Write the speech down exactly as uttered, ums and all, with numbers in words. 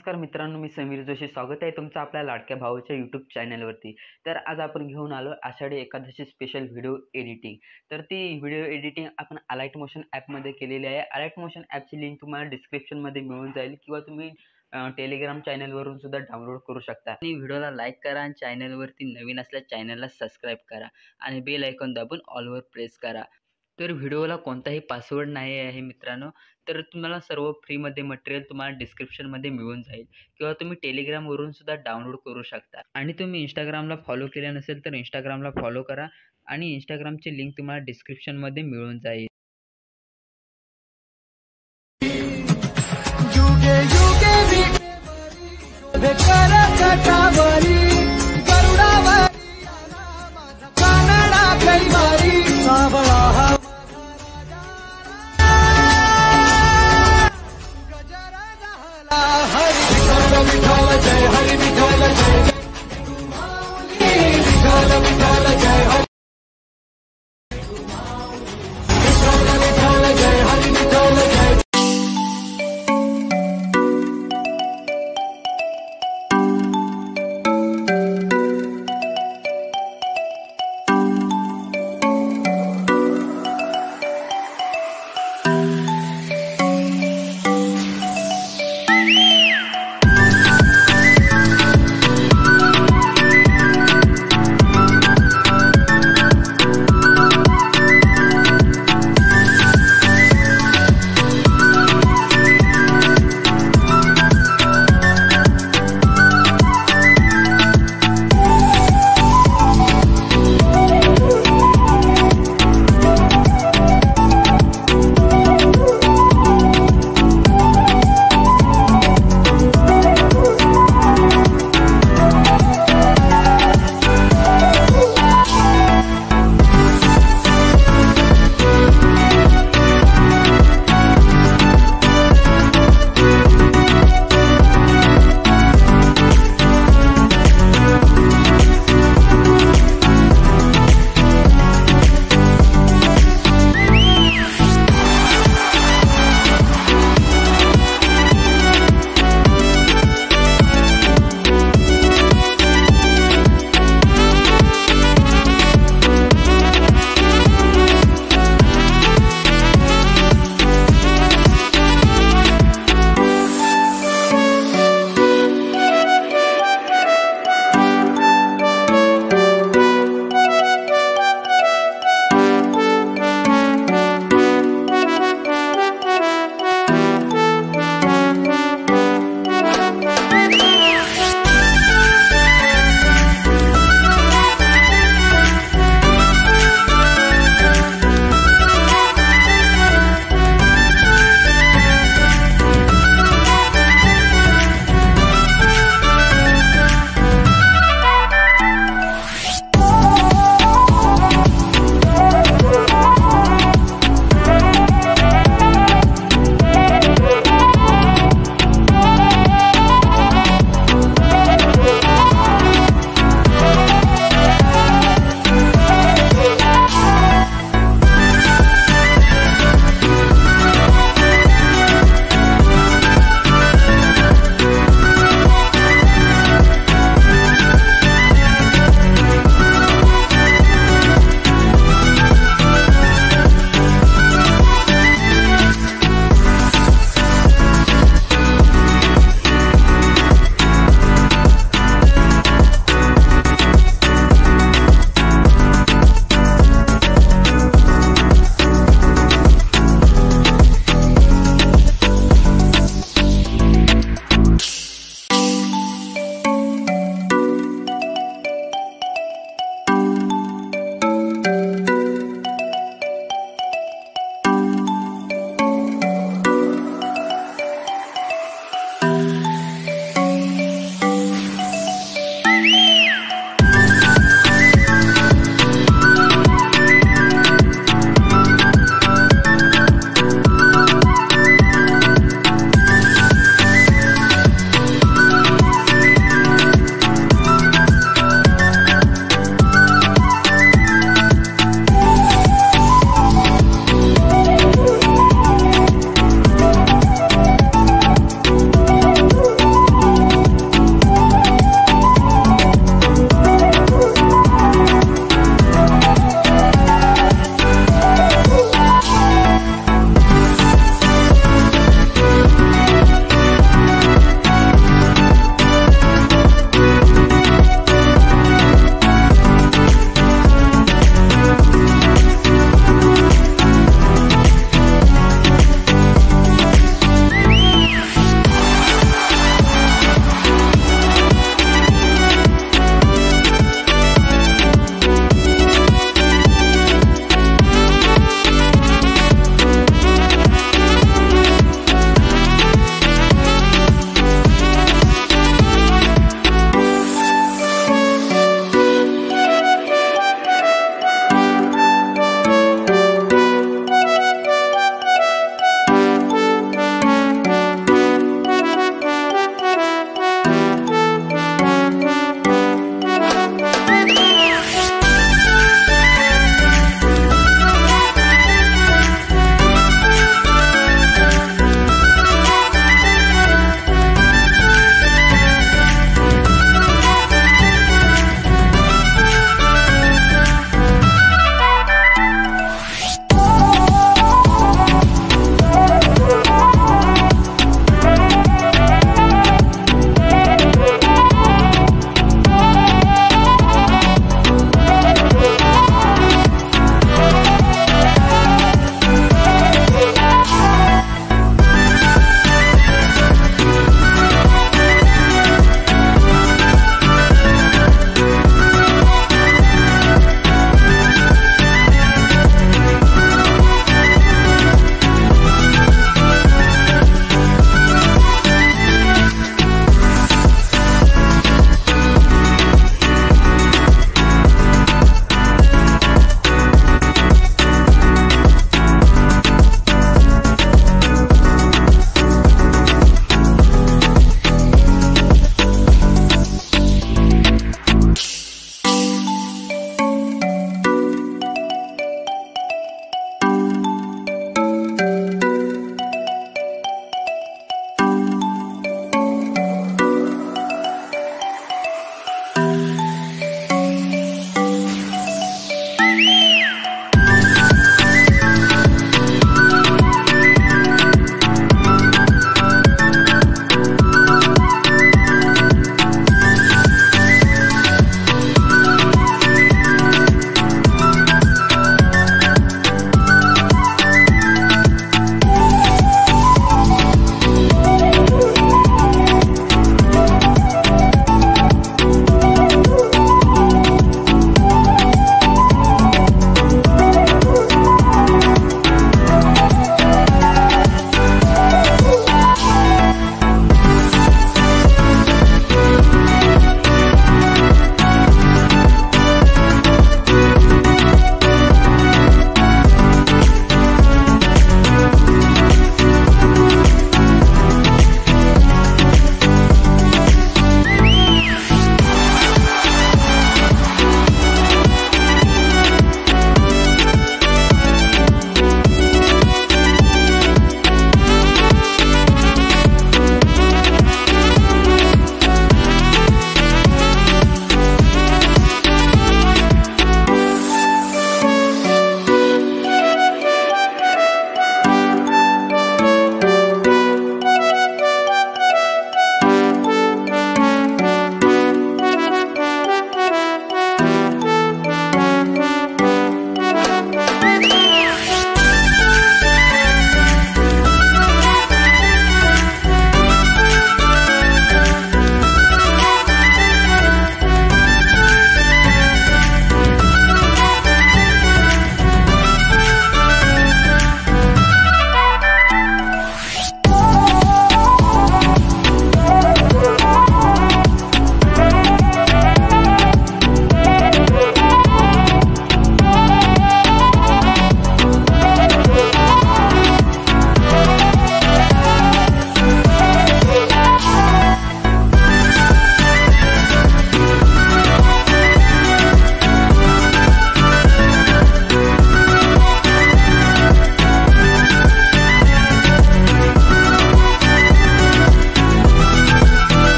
नमस्कार मित्रांनो, मी समीर जोशी. स्वागत आहे तुमचं आपल्या लाडक्या भावाच्या यूट्यूब चॅनलवरती. तर आज आपण घेऊन आलो Ashadhi Ekadashi special video editing. तर ती व्हिडिओ एडिटिंग आपण अलाइट मोशन ॲपमध्ये केलेली आहे. अलाइट मोशन ॲपची लिंक तुम्हाला डिस्क्रिप्शनमध्ये मिळून जाईल किंवा तुम्ही टेलिग्राम चॅनलवरून सुद्धा डाउनलोड करू शकता. आणि व्हिडिओला लाईक करा आणि चॅनलवरती नवीन असल्या चॅनलला सबस्क्राईब करा आणि बेल आयकॉन दाबून ऑलवर प्रेस करा. तर व्हिडिओला कोणताही पासवर्ड नाही आहे मित्रांनो. तर तुम्हाला सर्व फ्रीमध्ये मटेरियल तुम्हाला डिस्क्रिप्शनमध्ये मिळून जाईल किंवा तुम्ही टेलिग्रामवरून सुद्धा डाउनलोड करू शकता. आणि तुम्ही इंस्टाग्रामला फॉलो केले नसेल तर इंस्टाग्रामला फॉलो करा आणि इंस्टाग्रामची लिंक तुम्हाला डिस्क्रिप्शनमध्ये मिळून जाईल. Let me go.